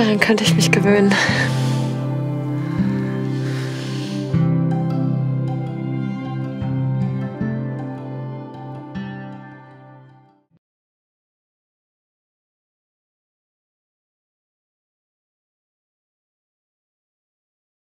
Daran könnte ich mich gewöhnen.